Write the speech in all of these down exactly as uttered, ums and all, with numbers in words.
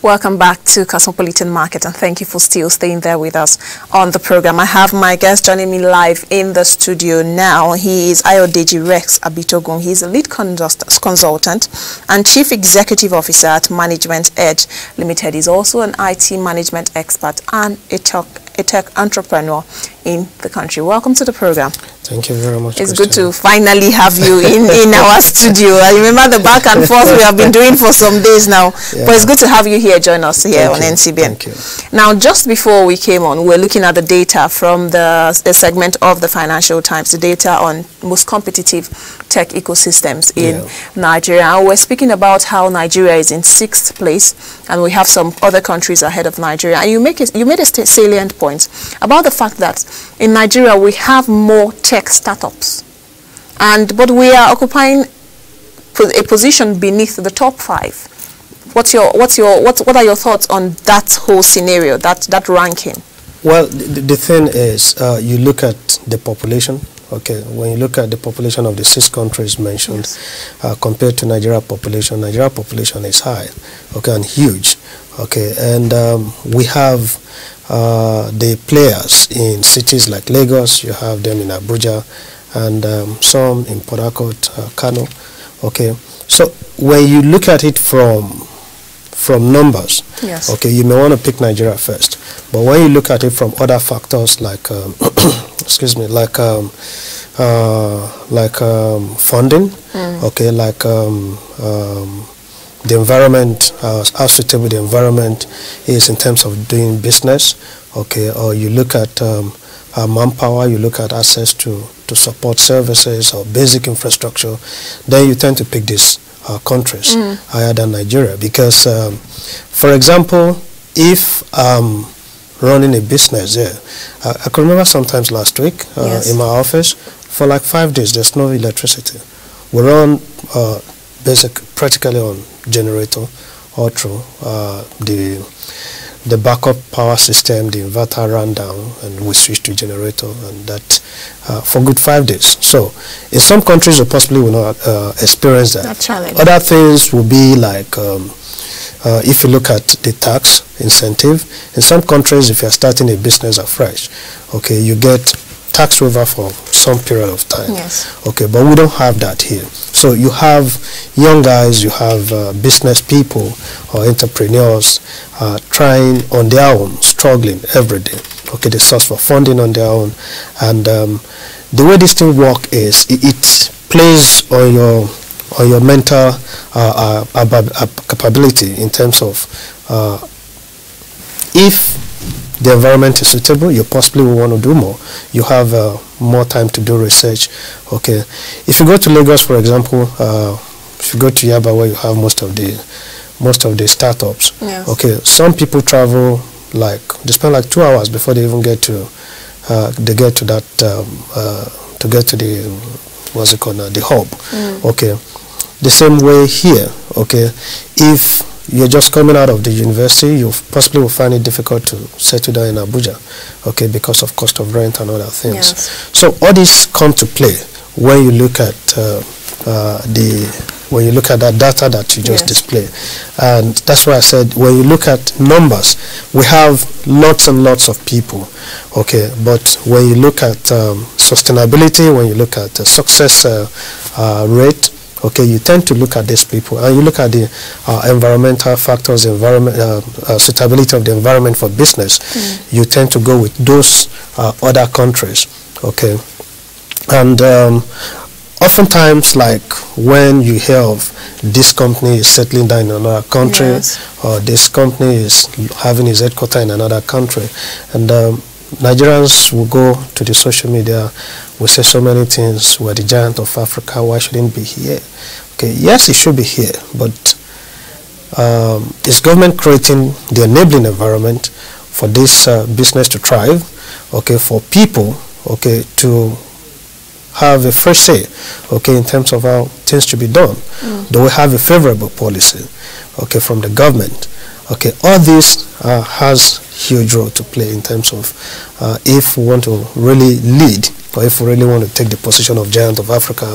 Welcome back to Cosmopolitan Market, and thank you for still staying there with us on the program. I have my guest joining me live in the studio now. He is Ayodeji Rex Abitogun. He is a lead consultant and chief executive officer at Management Edge Limited. He's also an I T management expert and a tech, a tech entrepreneur in the country. Welcome to the program. Thank you very much. It's Christian. Good to finally have you in, in our studio. I remember the back and forth we have been doing for some days now. Yeah. But it's good to have you here, join us here Thank on you. N C B N. Thank you. Now, just before we came on, we we're looking at the data from the, the segment of the Financial Times, the data on most competitive tech ecosystems in yeah. Nigeria. And we're speaking about how Nigeria is in sixth place, and we have some other countries ahead of Nigeria. And you, make it, you made a salient point about the fact that in Nigeria, we have more tech startups, and but we are occupying a position beneath the top five. What's your what's your what what are your thoughts on that whole scenario, that that ranking? Well, the, the thing is, uh, you look at the population. Okay, when you look at the population of the six countries mentioned, yes. uh, compared to Nigeria population, Nigeria population is high, okay, and huge, okay, and um, we have uh, the players in cities like Lagos, you have them in Abuja, and um, some in Port Harcourt, uh, Kano, okay. So when you look at it from from numbers, yes. okay, you may want to pick Nigeria first, but when you look at it from other factors like, um, excuse me, like, um, uh, like um, funding, mm. okay, like um, um, the environment, uh, how suitable the environment is in terms of doing business, okay, or you look at um, uh, manpower, you look at access to to support services or basic infrastructure, then you tend to pick this. Uh, countries mm. higher than Nigeria because, um, for example, if I'm running a business there, yeah, I, I can remember sometimes last week uh, yes. in my office for like five days there's no electricity. We run uh, basic practically on generator or through uh, the the backup power system, the inverter ran down, and we switched to generator, and that uh, for good five days. So in some countries, we possibly will not uh, experience that. That challenge. Other things will be like, um, uh, if you look at the tax incentive, in some countries, if you're starting a business afresh, okay, you get tax waiver for some period of time. Yes. Okay, but we don't have that here. So you have young guys, you have uh, business people or entrepreneurs uh, trying on their own, struggling every day. Okay, they search for funding on their own. And um, the way this thing works is it, it plays on your on your mental uh, uh, capability in terms of uh, if the environment is suitable, you possibly will want to do more. You have uh, more time to do research. Okay, if you go to Lagos, for example, uh, if you go to Yaba, where you have most of the most of the startups. Yes. Okay, some people travel like they spend like two hours before they even get to uh, they get to that um, uh, to get to the what's it called now, the hub. Mm. Okay, the same way here. Okay, if you're just coming out of the university, you possibly will find it difficult to settle down in Abuja, okay, because of cost of rent and other things. Yes. So all these come to play when you look at uh, uh, the when you look at that data that you just yes. display, and that's why I said when you look at numbers, we have lots and lots of people, okay. But when you look at um, sustainability, when you look at the success uh, uh, rate. Okay, you tend to look at these people, and you look at the uh, environmental factors, environment uh, uh, suitability of the environment for business. Mm. You tend to go with those uh, other countries, okay. And um, oftentimes, like when you hear of this company is settling down in another country, yes. or this company is having its headquarters in another country, and um, Nigerians will go to the social media, we say so many things, we're the giant of Africa, why shouldn't it be here? Okay, yes, it should be here, but um, is government creating the enabling environment for this uh, business to thrive, okay, for people, okay, to have a fresh say, okay, in terms of how things should be done? Mm. Do we have a favorable policy, okay, from the government? Okay, all this uh, has huge role to play in terms of uh, if we want to really lead or if we really want to take the position of giant of Africa.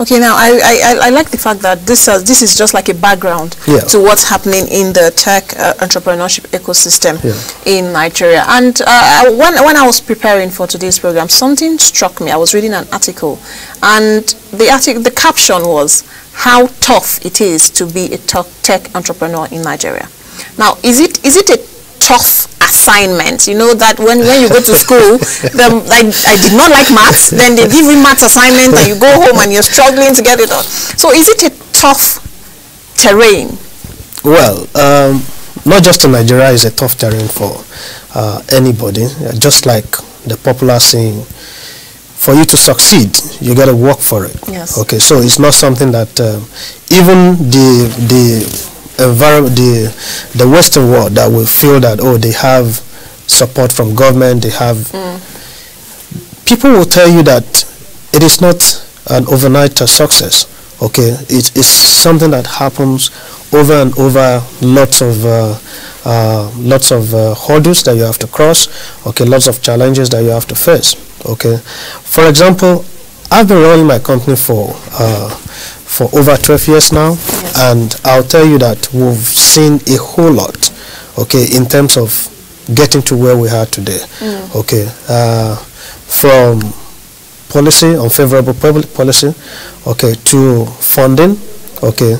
Okay, now I, I, I like the fact that this, uh, this is just like a background yeah. to what's happening in the tech uh, entrepreneurship ecosystem yeah. in Nigeria. And uh, when, when I was preparing for today's program, something struck me. I was reading an article, and the, artic the caption was, how tough it is to be a tech entrepreneur in Nigeria. Now, is it, is it a tough assignment? You know that when, when you go to school, the, I, I did not like maths, then they give you maths assignment and you go home and you're struggling to get it on. So is it a tough terrain? Well, um, not just in Nigeria, it's a tough terrain for uh, anybody. Just like the popular saying, for you to succeed, you got to work for it. Yes. Okay, so it's not something that um, even the the the the Western world that will feel that, oh, they have support from government, they have mm. people will tell you that it is not an overnight success. Okay, it is something that happens over and over, lots of uh, uh, lots of uh, hurdles that you have to cross. Okay, lots of challenges that you have to face. Okay, for example, I've been running my company for uh, for over twelve years now, yes. and I'll tell you that we've seen a whole lot, okay, in terms of getting to where we are today, mm. okay, uh, from policy, unfavorable public policy, okay, to funding, okay,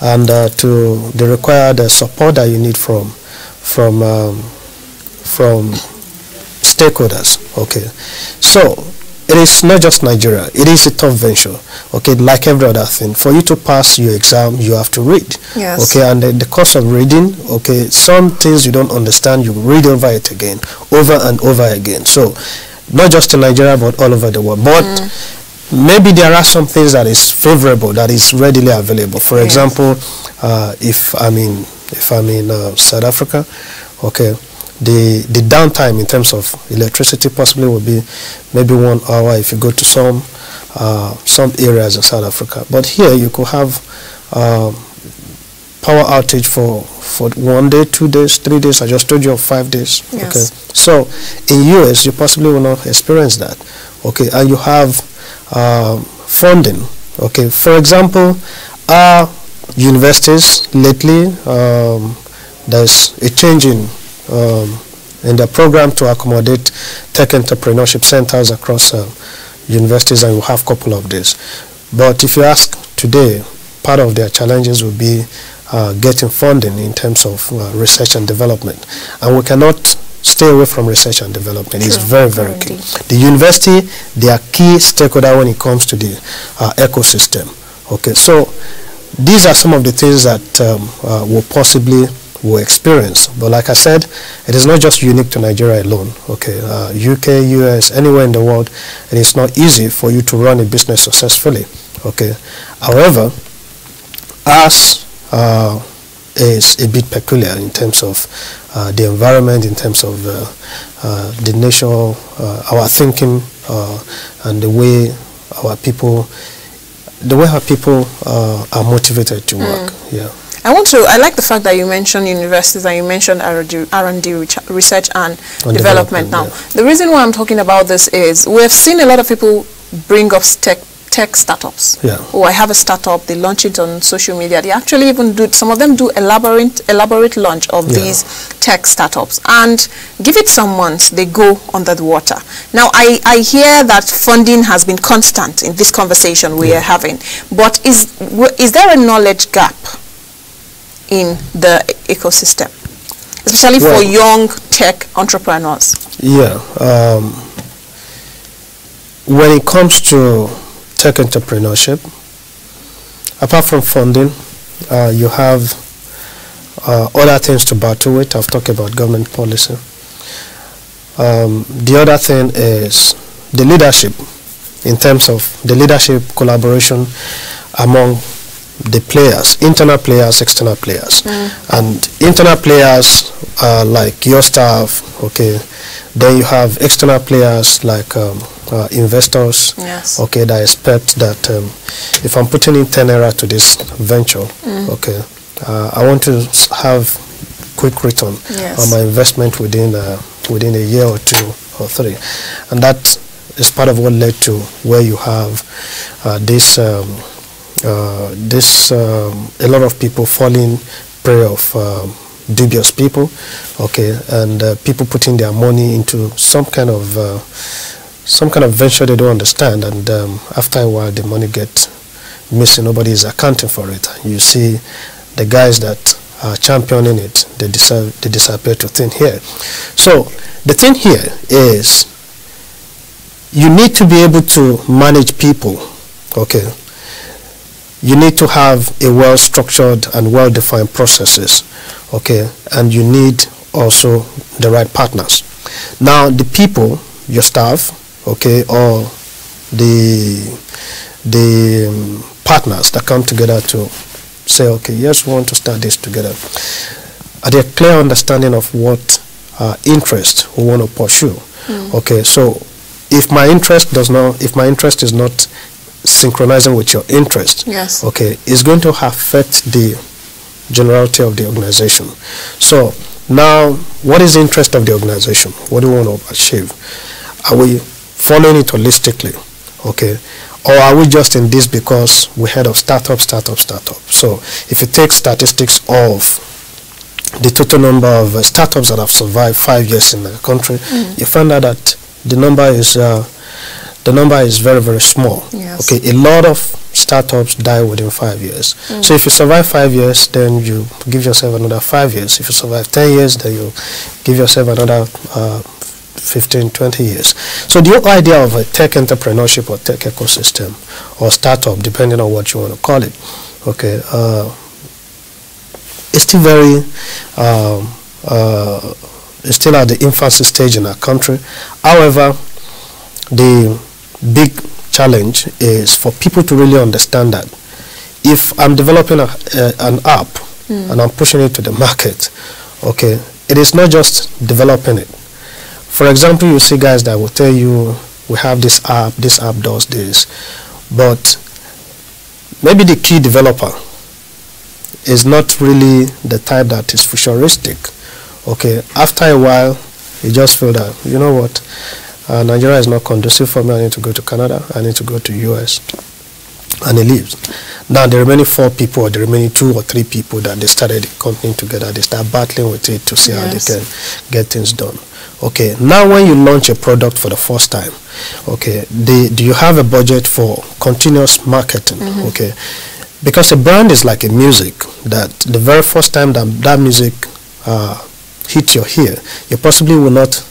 and uh, to the required uh, support that you need from from um, from stakeholders, okay, so. It is not just Nigeria. It is a tough venture, okay, like every other thing. For you to pass your exam, you have to read. Yes. Okay, and the, the course of reading, okay, some things you don't understand, you read over it again, over and over again. So, not just in Nigeria, but all over the world. But mm. maybe there are some things that is favorable, that is readily available. For yes. example, uh, if I'm in, if I'm in uh, South Africa, okay, the the downtime in terms of electricity possibly will be maybe one hour if you go to some uh, some areas of South Africa, but here you could have uh, power outage for for one day, two days, three days. I just told you of five days. Yes. Okay, so in U S you possibly will not experience that. Okay, and you have uh, funding. Okay, for example, our universities lately um, there's a change in. Um, in the program to accommodate tech entrepreneurship centers across uh, universities, and we have a couple of these. But if you ask today, part of their challenges will be uh, getting funding in terms of uh, research and development. And we cannot stay away from research and development. True. It's very, very Indeed. key. The university, they are key stakeholder when it comes to the uh, ecosystem. Okay, so these are some of the things that um, uh, will possibly will experience, but like I said, it is not just unique to Nigeria alone. Okay, uh, U K, U S, anywhere in the world, it is not easy for you to run a business successfully. Okay, however, us uh, is a bit peculiar in terms of uh, the environment, in terms of uh, uh, the nature, uh, our thinking, uh, and the way our people, the way our people uh, are motivated to work. Mm. Yeah. I want to, I like the fact that you mentioned universities and you mentioned R and D, research and development, development now. Yeah. The reason why I'm talking about this is we've seen a lot of people bring up tech, tech startups. Yeah. Oh, I have a startup, they launch it on social media. They actually even do, some of them do elaborate, elaborate launch of yeah. these tech startups. And give it some months, they go under the water. Now, I, I hear that funding has been constant in this conversation we yeah. are having. But is, is there a knowledge gap in the ecosystem, especially well, for young tech entrepreneurs? Yeah. Um, when it comes to tech entrepreneurship, apart from funding, uh, you have uh, other things to battle with. I've talked about government policy. Um, the other thing is the leadership, in terms of the leadership collaboration among the players, internal players, external players, mm. and internal players uh, like your staff. Okay, then you have external players like um, uh, investors. Yes. Okay, that expect that um, if I'm putting in ten naira to this venture, mm. okay, uh, I want to have quick return yes. on my investment within uh, within a year or two or three, and that is part of what led to where you have uh, this um, uh, this um, a lot of people falling prey of um, dubious people, okay, and uh, people putting their money into some kind of uh, some kind of venture they don't understand, and um, after a while the money gets missing. Nobody is accounting for it. You see the guys that are championing it, they, deserve, they disappear to thin here. So the thing here is you need to be able to manage people, okay? You need to have a well-structured and well-defined processes, okay? And you need also the right partners. Now the people, your staff, okay, or the, the um, partners that come together to say, okay, yes, we want to start this together. Are there clear understanding of what uh, interest we want to pursue? Mm. Okay, so if my interest does not, if my interest is not synchronizing with your interest, yes, okay, it's going to affect the generality of the organization. So now, what is the interest of the organization? What do we want to achieve? Are we following it holistically? Okay. Or are we just in this because we heard of startup, startup, startup? So if you take statistics of the total number of uh, startups that have survived five years in the country, mm. you find out that the number is uh, the number is very, very small. Yes. Okay, a lot of startups die within five years. Mm. So if you survive five years, then you give yourself another five years. If you survive ten years, then you give yourself another uh, fifteen, twenty years. So the whole idea of a tech entrepreneurship or tech ecosystem or startup, depending on what you want to call it, okay, uh, it's still very, um, uh, it's still at the infancy stage in our country. However, the big challenge is for people to really understand that if I'm developing a, a, an app mm. and I'm pushing it to the market, okay, it is not just developing it. For example, you see guys that will tell you, we have this app, this app does this, but maybe the key developer is not really the type that is futuristic. Okay, after a while, you just feel that, you know what, uh, Nigeria is not conducive for me, I need to go to Canada, I need to go to U S, and he leaves. Now the remaining four people or the remaining two or three people that they started the company together, they start battling with it to see yes. how they can get things done. Okay, now when you launch a product for the first time, okay, they, do you have a budget for continuous marketing? Mm-hmm. Okay, because a brand is like a music that the very first time that that music uh, hits your ear, you possibly will not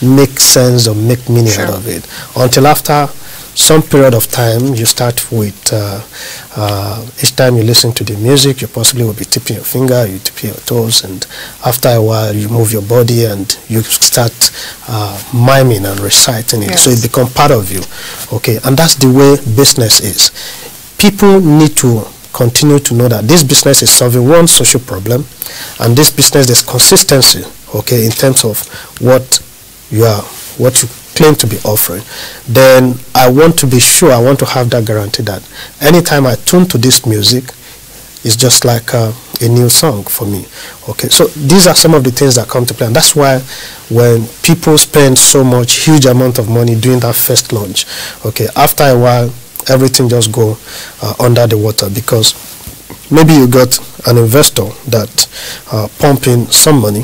make sense or make meaning sure. out of it until after some period of time. You start with uh, uh, each time you listen to the music, you possibly will be tipping your finger, you tip your toes, and after a while you move your body and you start uh, miming and reciting it. Yes. So it becomes part of you. Okay, and that's the way business is. People need to continue to know that this business is solving one social problem, and this business is consistency. Okay, in terms of what you are, what you claim to be offering, then I want to be sure, I want to have that guarantee that anytime I tune to this music, it's just like uh, a new song for me. Okay, so these are some of the things that come to play, and that's why when people spend so much, huge amount of money doing that first launch, okay, after a while, everything just go uh, under the water, because maybe you got an investor that uh, pumping some money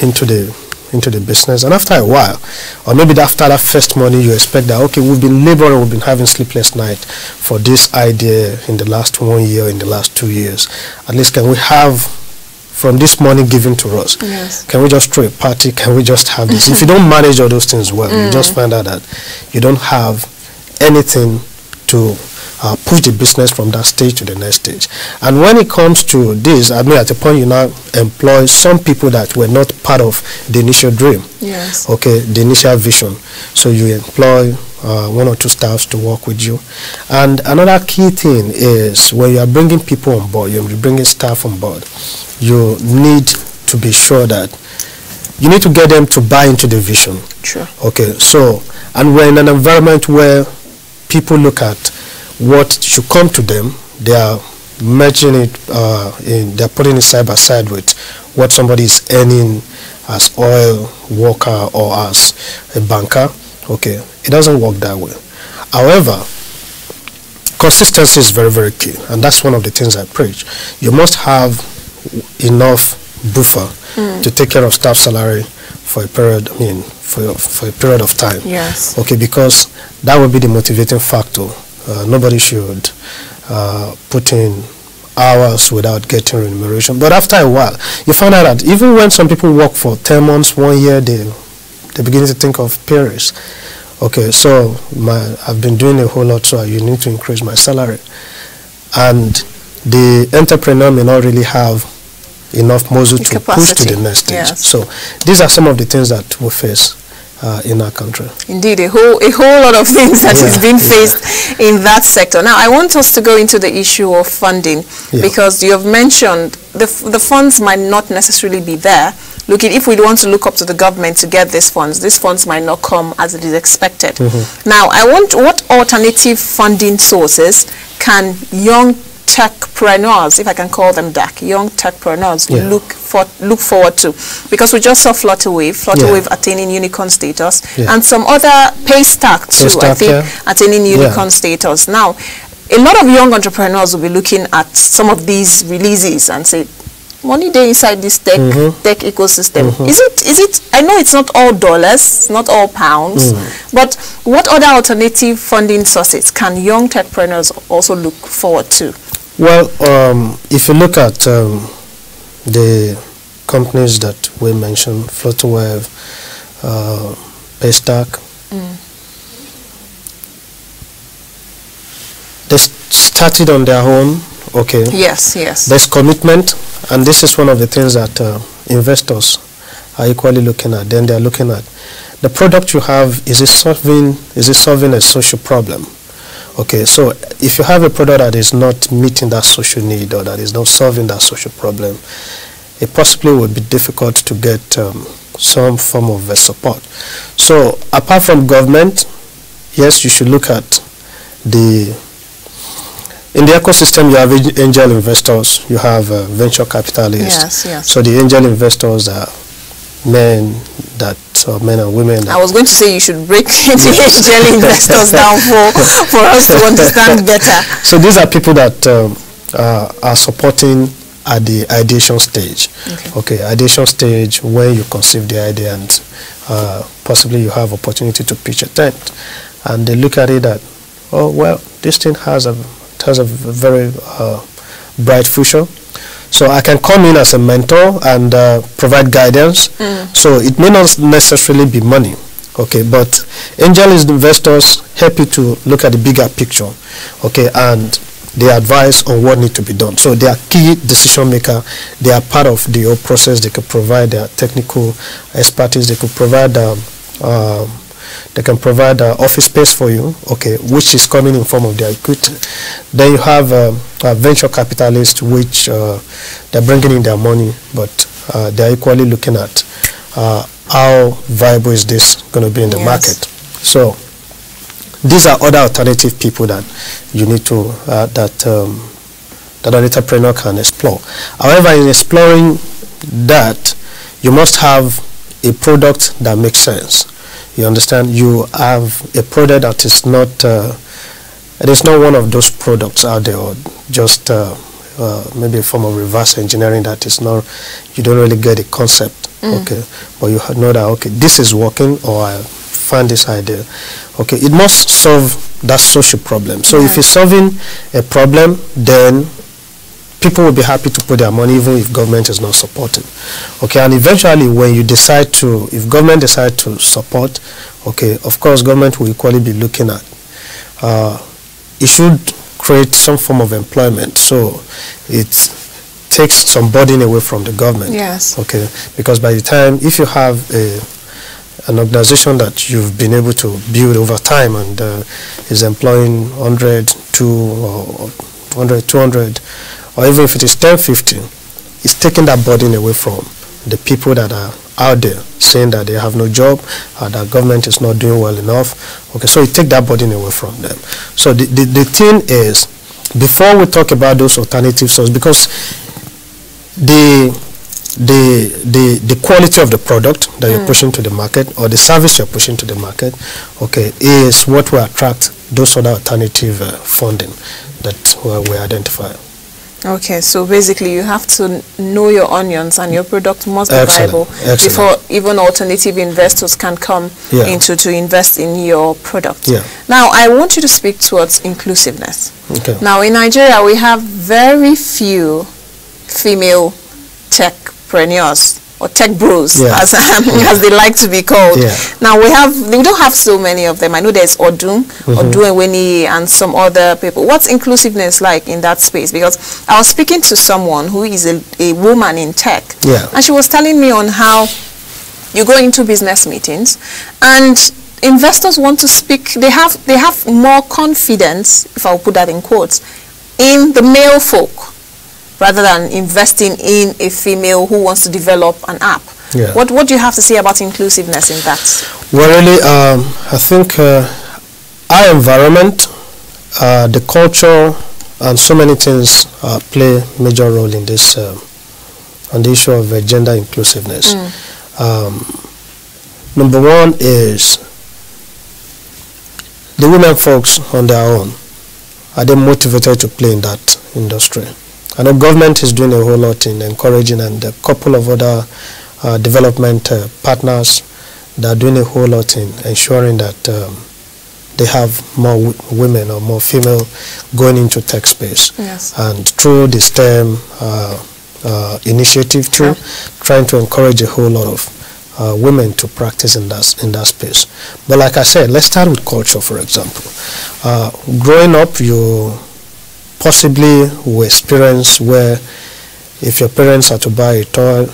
into the into the business, and after a while, or maybe after that first morning, you expect that, okay, we've been laboring, we've been having sleepless night for this idea in the last one year, in the last two years. At least can we have, from this money given to us, yes. can we just throw a party, can we just have this? If you don't manage all those things well, mm. you just find out that you don't have anything to uh, push the business from that stage to the next stage. And when it comes to this, I mean, at the point you now employ some people that were not part of the initial dream, yes. okay, the initial vision. So you employ uh, one or two staffs to work with you. And another key thing is when you are bringing people on board, you're bringing staff on board, you need to be sure that you need to get them to buy into the vision. Sure. Okay, so, and we're in an environment where people look at what should come to them, they are merging it, uh, in, they are putting it side by side with what somebody is earning as oil worker or as a banker. Okay, it doesn't work that way. However, consistency is very, very key, and that's one of the things I preach. You must have enough buffer mm. to take care of staff salary for a period. I mean, for for a period of time. Yes. Okay, because that will be the motivating factor. Uh, nobody should uh, put in hours without getting remuneration. But after a while, you find out that even when some people work for ten months, one year, they they begin to think of peers. Okay, so my, I've been doing a whole lot, so you need to increase my salary. And the entrepreneur may not really have enough muscle to push to the next stage. Yes. So these are some of the things that we face uh, in our country. Indeed, a whole, a whole lot of things that yeah, is being faced yeah. in that sector. Now, I want us to go into the issue of funding, yeah. because you have mentioned the, f the funds might not necessarily be there. Looking, if we want to look up to the government to get these funds, these funds might not come as it is expected. Mm-hmm. Now, I want what alternative funding sources can young techpreneurs, if I can call them that, young techpreneurs yeah. look for look forward to? Because we just saw Flutterwave, Flutterwave yeah. attaining unicorn status, yeah. and some other Paystack too, Paystack, I think, yeah. attaining unicorn yeah. status. Now, a lot of young entrepreneurs will be looking at some of these releases and say, money there inside this tech mm-hmm. tech ecosystem. Mm-hmm. Is it? Is it? I know it's not all dollars, it's not all pounds, mm. but what other alternative funding sources can young techpreneurs also look forward to? Well, um, if you look at um, the companies that we mentioned, Flutterwave, uh, Paystack, mm. they started on their own. Okay. Yes, yes. There's commitment, and this is one of the things that uh, investors are equally looking at. Then they are looking at the product you have. Is it solving? Is it solving a social problem? Okay. So if you have a product that is not meeting that social need or that is not solving that social problem, it possibly would be difficult to get um, some form of uh, support. So apart from government, yes, you should look at the. In the ecosystem, you have angel investors, you have uh, venture capitalists. Yes, yes. So the angel investors are men that, or men and women. That I was going to say you should break the angel investors down for, for us to understand better. So these are people that um, uh, are supporting at the ideation stage. Okay. Okay, ideation stage where you conceive the idea and uh, possibly you have opportunity to pitch a tent. And they look at it that, oh, well, this thing has a has a very uh, bright future, so I can come in as a mentor and uh, provide guidance. Mm. So it may not necessarily be money, okay, but angel investors help you to look at the bigger picture, okay, and they advise on what needs to be done. So they are key decision maker. They are part of the whole process. They can provide their technical expertise. They could provide um, uh, They can provide uh, office space for you, okay, which is coming in form of their equity. Then you have um, a venture capitalist, which uh, they're bringing in their money, but uh, they're equally looking at uh, how viable is this going to be in the yes. market. So these are other alternative people that you need to uh, that um, that an entrepreneur can explore. However, in exploring that, you must have a product that makes sense. You understand? You have a product that is not, uh, it is not one of those products out there, or just uh, uh, maybe a form of reverse engineering that is not, you don't really get the concept, mm. okay? But you know that, okay, this is working, or I find this idea. Okay, it must solve that social problem. So right. if you're solving a problem, then people will be happy to put their money even if government is not supporting. Okay, and eventually when you decide to, if government decide to support, okay, of course government will equally be looking at, uh, it should create some form of employment. So it takes some burden away from the government. Yes. Okay, because by the time, if you have a, an organization that you've been able to build over time and uh, is employing one hundred, two hundred, two hundred, or even if it is ten, fifteen, it's taking that burden away from the people that are out there saying that they have no job, uh, that government is not doing well enough. Okay, so you take that burden away from them. So the, the, the thing is, before we talk about those alternative sources, because the the the the quality of the product that mm. you're pushing to the market, or the service you're pushing to the market, okay, is what will attract those other alternative uh, funding that uh, we identify. Okay, so basically you have to know your onions, and your product must be Excellent. viable Excellent. before even alternative investors can come yeah. into to invest in your product. Yeah. Now, I want you to speak towards inclusiveness. Okay. Now, in Nigeria, we have very few female techpreneurs, or tech bros, yeah. as, um, yeah. as they like to be called. Yeah. Now, we have we don't have so many of them. I know there's Odun, mm-hmm. Odueweni, and some other people. What's inclusiveness like in that space? Because I was speaking to someone who is a, a woman in tech, yeah. and she was telling me on how you go into business meetings, and investors want to speak. They have, they have more confidence, if I'll put that in quotes, in the male folk, rather than investing in a female who wants to develop an app. Yeah. What, what do you have to say about inclusiveness in that? Well, really, um, I think uh, our environment, uh, the culture, and so many things uh, play a major role in this, uh, on the issue of uh, gender inclusiveness. Mm. Um, number one is the women folks on their own, are they motivated to play in that industry? I know government is doing a whole lot in encouraging, and a couple of other uh, development uh, partners that are doing a whole lot in ensuring that um, they have more w women or more female going into tech space. Yes. And through the STEM uh, uh, initiative too, yeah. trying to encourage a whole lot of uh, women to practice in that, in that space. But like I said, let's start with culture, for example. Uh, growing up, you possibly will experience where if your parents are to buy a toy,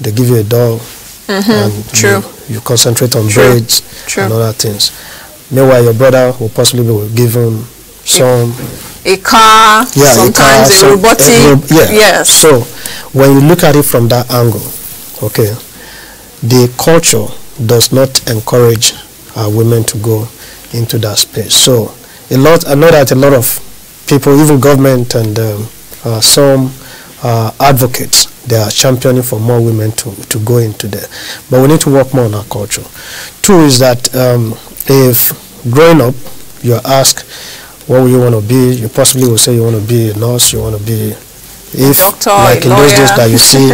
they give you a doll, mm-hmm. and True. You, you concentrate on True. braids True. and other things. Meanwhile, your brother will possibly be given some... A, a car, yeah, sometimes a, car, a robotic... Some, a, yeah. Yes. So, when you look at it from that angle, okay, the culture does not encourage uh, women to go into that space. So, a lot, I know that a lot of people, even government and um, uh, some uh, advocates, they are championing for more women to, to go into there. But we need to work more on our culture. Two is that um, if growing up, you're asked, what will you want to be? You possibly will say you want to be a nurse, you want to be if, a doctor, like a in lawyer. Those days that you see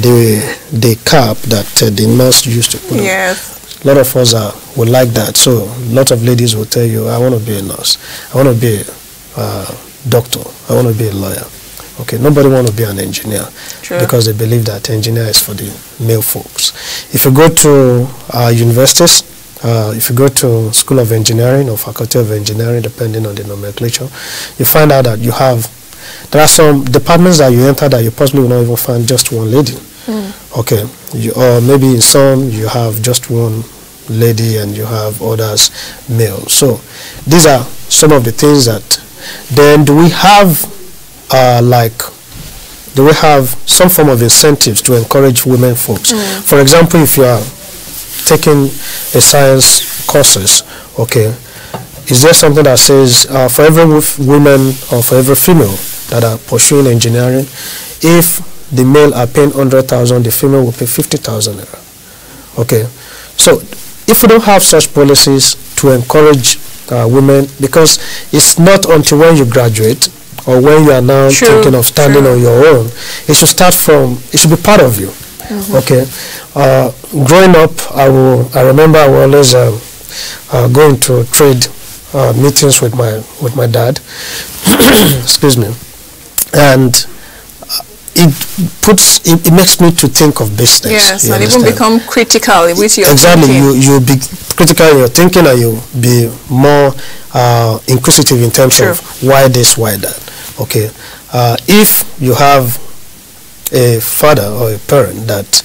the, the cap that uh, the nurse used to put yes. on. A lot of us are, would like that. So a lot of ladies will tell you, I want to be a nurse, I want to be a Uh, doctor, I want to be a lawyer. Okay, nobody want to be an engineer True. because they believe that engineer is for the male folks. If you go to uh, universities, uh, if you go to School of Engineering or Faculty of Engineering, depending on the nomenclature, you find out that you have, there are some departments that you enter that you possibly will not even find just one lady. Mm. Okay, you, or maybe in some you have just one lady and you have others male. So these are some of the things that. Then do we have uh, like do we have some form of incentives to encourage women folks? Mm. For example, if you are taking a science courses, okay, is there something that says uh, for every woman or for every female that are pursuing engineering, if the male are paying one hundred thousand, the female will pay fifty thousand? Okay, so if we don't have such policies to encourage Uh, women, because it's not until when you graduate or when you are now true, thinking of standing true. on your own, it should start from, it should be part of you. Mm-hmm. Okay, uh, growing up, I will, I remember I was always uh, uh, going to trade uh, meetings with my with my dad. Excuse me, and it puts it, it makes me to think of business. Yes, and even become critical with your exactly thinking. you you be critical in your thinking, and you be more uh, inquisitive in terms True. of why this, why that. Okay, uh, if you have a father or a parent that,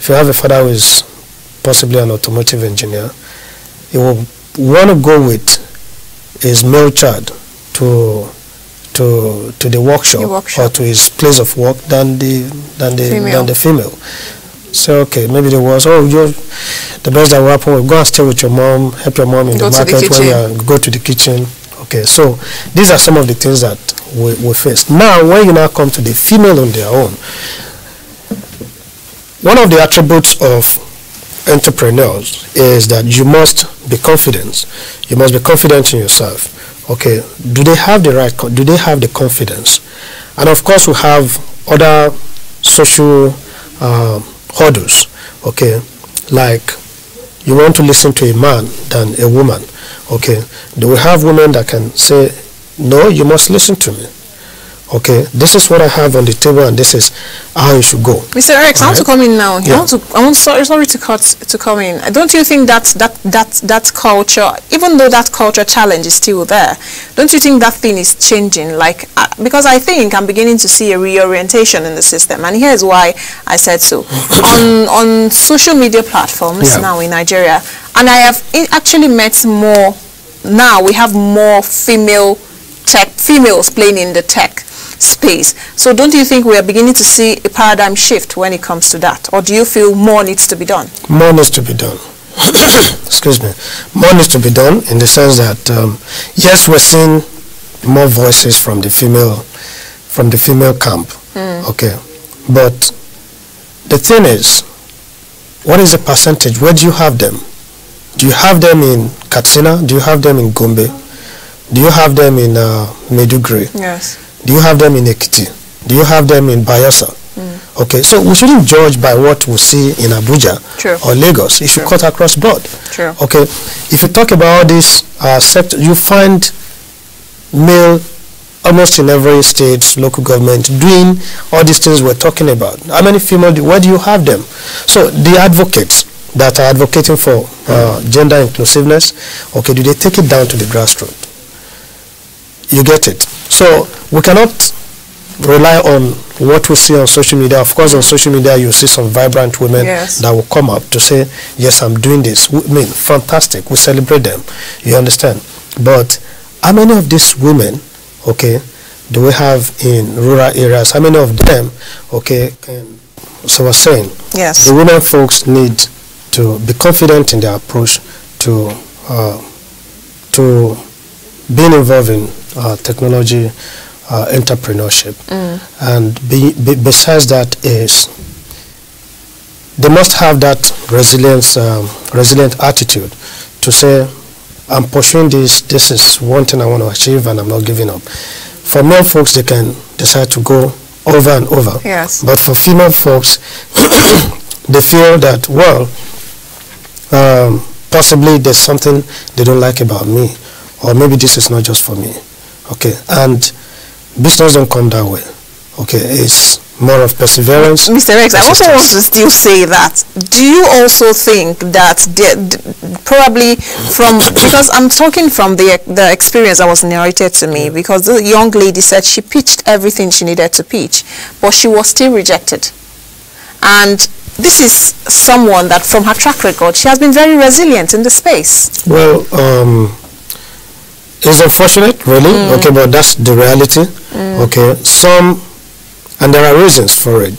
if you have a father who is possibly an automotive engineer, he will want to go with his male child to to to the workshop, the workshop or to his place of work than the than the female. than the female. So okay, maybe there was oh you're the best that will happen will go and stay with your mom, help your mom in go the market the when you go to the kitchen. Okay, so these are some of the things that we, we face. Now when you now come to the female on their own, One of the attributes of entrepreneurs is that you must be confident. You must be confident in yourself. Okay, do they have the right, do they have the confidence? And of course, we have other social uh, hurdles, okay, like you want to listen to a man than a woman, okay. Do we have women that can say, no, you must listen to me? Okay, this is what I have on the table, and this is how you should go. Mister Rex, I want right? to come in now. Yeah. I want to. I want. Sorry, sorry to cut to come in. Don't you think that that that that culture, even though that culture challenge is still there, don't you think that thing is changing? Like, uh, because I think I'm beginning to see a reorientation in the system, and here's why I said so. on on social media platforms yeah. now in Nigeria, and I have actually met more. Now we have more female tech females playing in the tech space. So don't you think we are beginning to see a paradigm shift when it comes to that? Or do you feel more needs to be done? More needs to be done. Excuse me. More needs to be done in the sense that, um, yes, we're seeing more voices from the female, from the female camp. Mm. Okay. But the thing is, what is the percentage? Where do you have them? Do you have them in Katsina? Do you have them in Gombe? Do you have them in uh, Maiduguri? Yes. Do you have them in Ekiti? Do you have them in Bayelsa? Mm. Okay, so we shouldn't judge by what we see in Abuja True. Or Lagos. It should True. Cut across board. True. Okay, if you talk about this uh, sector, you find male almost in every state, local government, doing all these things we're talking about. How many female, do, where do you have them? So the advocates that are advocating for uh, gender inclusiveness, okay, do they take it down to the grassroots? You get it. So we cannot rely on what we see on social media. Of course, on social media, you see some vibrant women yes. that will come up to say, yes, I'm doing this. We, I mean, fantastic. We celebrate them. You understand? But how many of these women, okay, do we have in rural areas? How many of them, okay, can, so we're saying, yes. the women folks need to be confident in their approach to, uh, to being involved in Uh, technology uh, entrepreneurship mm. and be, be, besides that is they must have that resilience um, resilient attitude to say I'm pursuing this, this is one thing I want to achieve and I'm not giving up. For male folks, they can decide to go over and over, yes, but for female folks they feel that, well, um, possibly there's something they don't like about me, or maybe this is not just for me. Okay, and business don't come that way. Okay, it's more of perseverance. Mister Rex, I also want to still say that. Do you also think that the, the, probably from, because I'm talking from the the experience that was narrated to me, because the young lady said she pitched everything she needed to pitch, but she was still rejected. And this is someone that from her track record, she has been very resilient in the space. Well, um... it's unfortunate, really, mm. okay, but that's the reality, mm. okay. Some, and there are reasons for it,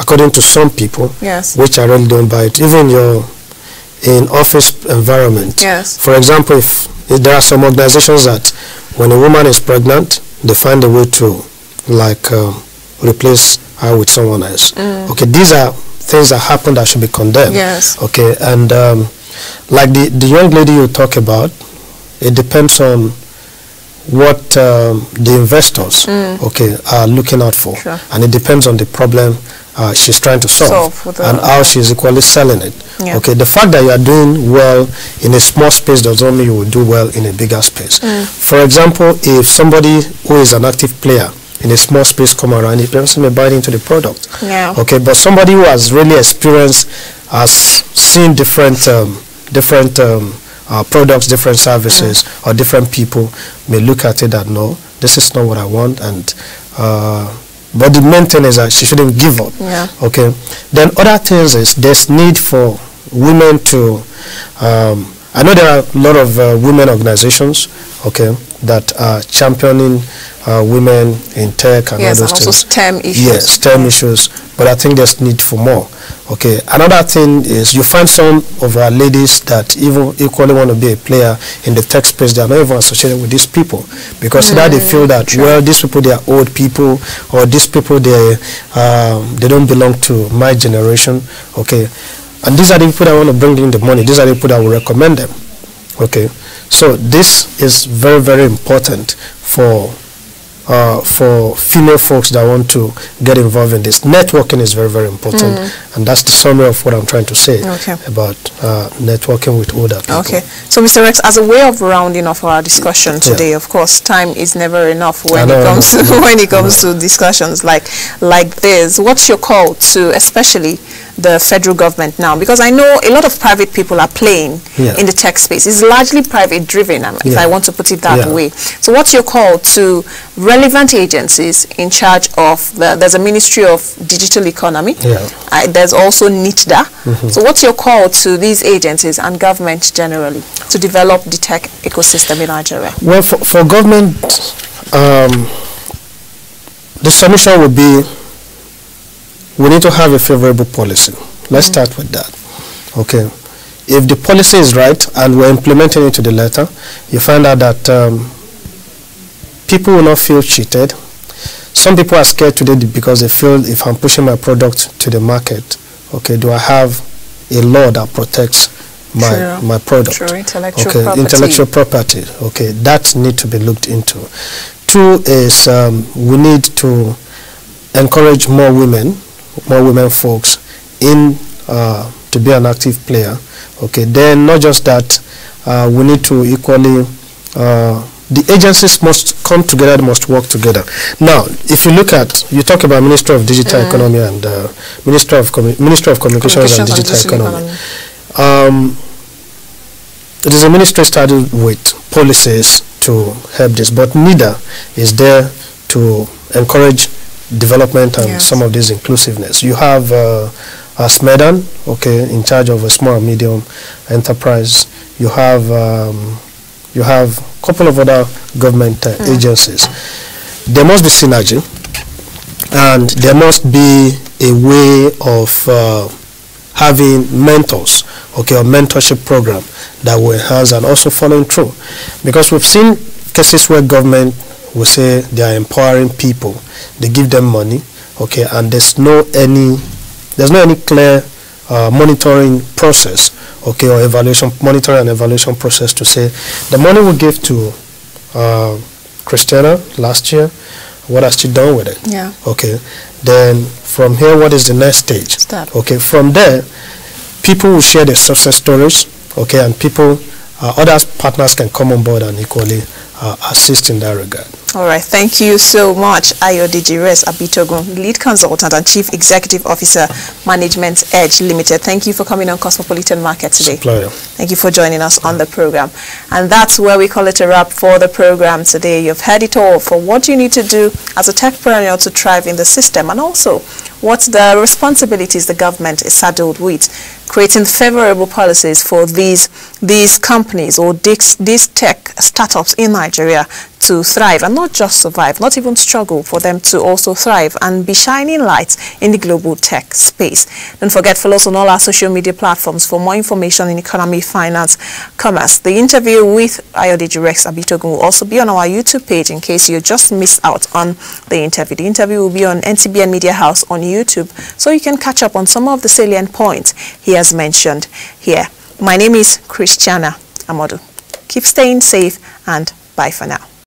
according to some people, yes. which I really don't buy it, even your, in office environment. Yes. For example, if, if there are some organizations that when a woman is pregnant, they find a way to, like, um, replace her with someone else. Mm. Okay, these are things that happen that should be condemned. Yes. Okay, and um, like the, the young lady you talk about, it depends on what um, the investors mm. okay, are looking out for. Sure. And it depends on the problem uh, she's trying to solve, solve and how she's equally selling it. Yeah. Okay, the fact that you are doing well in a small space doesn't mean you will do well in a bigger space. Mm. For example, if somebody who is an active player in a small space come around, the person may buy into the product. Yeah. Okay, but somebody who has really experienced, has seen different, um, different um, Uh, products, different services, mm. or different people may look at it and no, this is not what I want. And uh, but the main thing is that she shouldn't give up. Yeah. Okay. Then other things is there's need for women to. Um, I know there are a lot of uh, women organizations, okay, that are championing uh, women in tech and yes, all those and also things. STEM issues. Yes, STEM mm. issues. But I think there's need for more. Okay, another thing is you find some of our ladies that even equally want to be a player in the tech space. They are not even associated with these people because mm. now they feel that, well, these people, they are old people, or these people, they um, they don't belong to my generation. Okay, and these are the people that want to bring in the money. These are the people that will recommend them. Okay, so this is very, very important for Uh, for female folks that want to get involved in this. Networking is very, very important. Mm. And that's the summary of what I'm trying to say okay. about uh, networking with older people. Okay. So, Mister Rex, as a way of rounding off our discussion today, yeah. of course, time is never enough when it comes, to, when it comes to discussions like, like this. What's your call to especially the federal government now? Because I know a lot of private people are playing yeah. in the tech space. It's largely private-driven, if yeah. I want to put it that yeah. way. So what's your call to relevant agencies in charge of the, there's a Ministry of Digital Economy, yeah. uh, there's also NITDA. Mm-hmm. So what's your call to these agencies and government generally to develop the tech ecosystem in Nigeria? Well, for, for government, um, the solution would be we need to have a favorable policy. Let's mm-hmm. start with that. Okay. If the policy is right and we're implementing it to the letter, you find out that um, people will not feel cheated. Some people are scared today because they feel, if I'm pushing my product to the market, okay, do I have a law that protects my True. my product? True. Intellectual okay, property. Intellectual property. Okay, that need to be looked into. Two is um, we need to encourage more women, more women folks, in uh, to be an active player. Okay, then not just that, uh, we need to equally. Uh, The agencies must come together, they must work together. Now, if you look at, you talk about Ministry of Digital mm. Economy and uh, Ministry of Commu Ministry of Communications, Communications and Digital, and Digital Economy. Economy. Um, it is a ministry started with policies to help this, but NITDA is there to encourage development and yes. some of this inclusiveness. You have uh, SMEDAN, okay, in charge of a small and medium enterprise. You have. Um, You have a couple of other government uh, mm. agencies. There must be synergy, and there must be a way of uh, having mentors, okay, a mentorship program that will enhance and also following through. Because we've seen cases where government will say they are empowering people, they give them money, okay, and there's no any, there's no any clear uh, monitoring process. Okay, or evaluation, monitor and evaluation process to say the money we gave to uh, Christiana last year, what has she done with it? Yeah. Okay. Then from here, what is the next stage? Step. Okay. From there, people will share their success stories. Okay, and people, uh, other partners can come on board and equally uh, assist in that regard. All right, thank you so much, Ayodeji Rex Abitogun, Lead Consultant and Chief Executive Officer, Management Edge Limited. Thank you for coming on Cosmopolitan Market today. It's a pleasure. Thank you for joining us on the program. And that's where we call it a wrap for the program today. You've heard it all for what you need to do as a techpreneur to thrive in the system, and also what the responsibilities the government is saddled with, creating favorable policies for these, these companies or these, these tech startups in Nigeria to thrive, and not just survive, not even struggle, for them to also thrive and be shining lights in the global tech space. Don't forget, follow us on all our social media platforms for more information in economy, finance, commerce. The interview with Ayodeji Rex Abitogun will also be on our YouTube page in case you just missed out on the interview. The interview will be on N C B N Media House on YouTube, so you can catch up on some of the salient points he has mentioned here. My name is Christiana Amadu. Keep staying safe, and bye for now.